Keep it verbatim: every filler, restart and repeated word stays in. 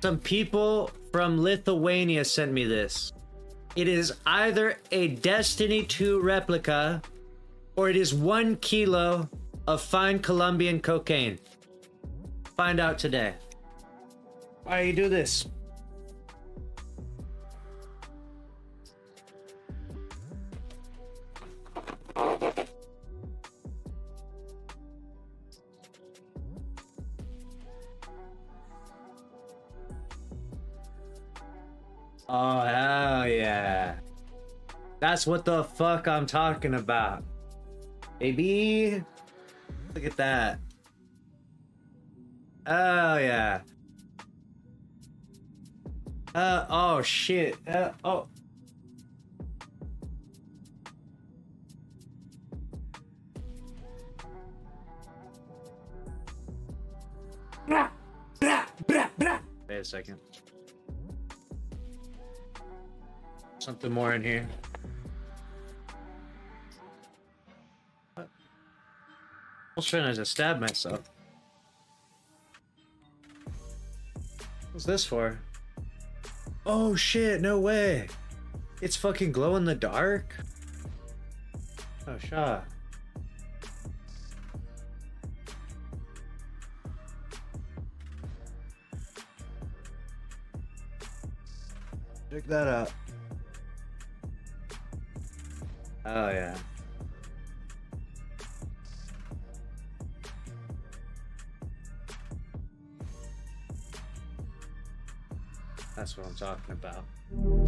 Some people from Lithuania sent me this. It is either a Destiny two replica or it is one kilo of fine Colombian cocaine. Find out today. Why you do this? Oh, hell yeah. That's what the fuck I'm talking about. Baby. Look at that. Oh, yeah. Uh, oh, shit. Uh, oh. Blah, blah, blah, blah. Wait a second. Something more in here. What? I was trying not to stab myself. What's this for? Oh shit, no way. It's fucking glow in the dark? Oh shit. Check that out. Oh, yeah. That's what I'm talking about.